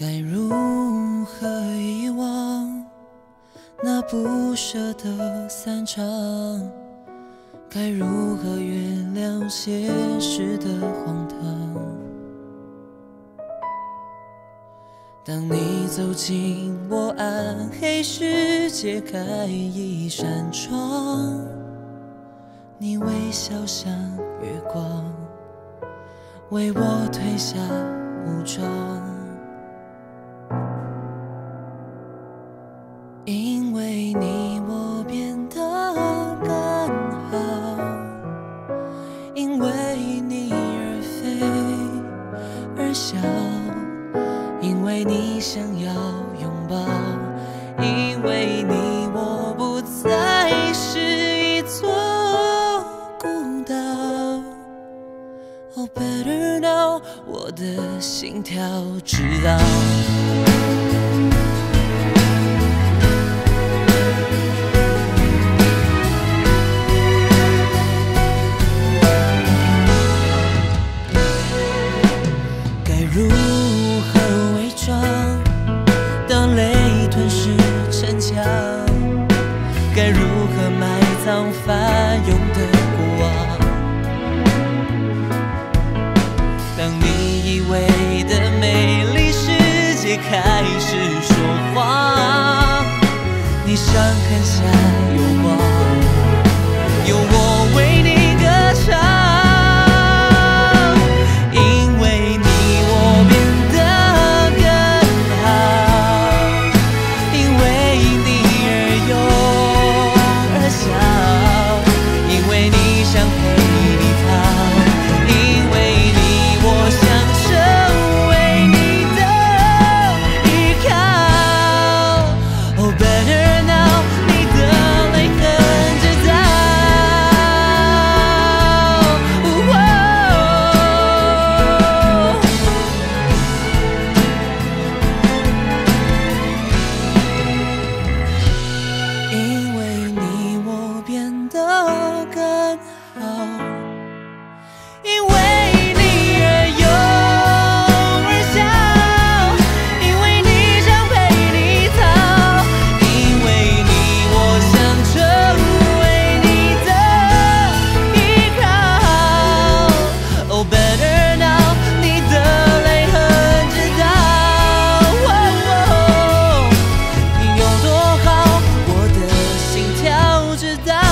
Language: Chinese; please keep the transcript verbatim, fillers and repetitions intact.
该如何遗忘那不舍的散场？该如何原谅些时的荒唐？当你走进我暗黑世界，开一扇窗，你微笑像月光，为我褪下武装。 因为你，我变得更好；因为你而飞而笑；因为你想要拥抱；因为你，我不再是一座孤岛。Oh, better now， 我的心跳知道。 如何伪装？当泪吞噬逞强，该如何埋葬翻涌的过往？当你以为的美丽世界开始说谎，你伤痕下有光，有我为你歌唱。 知道。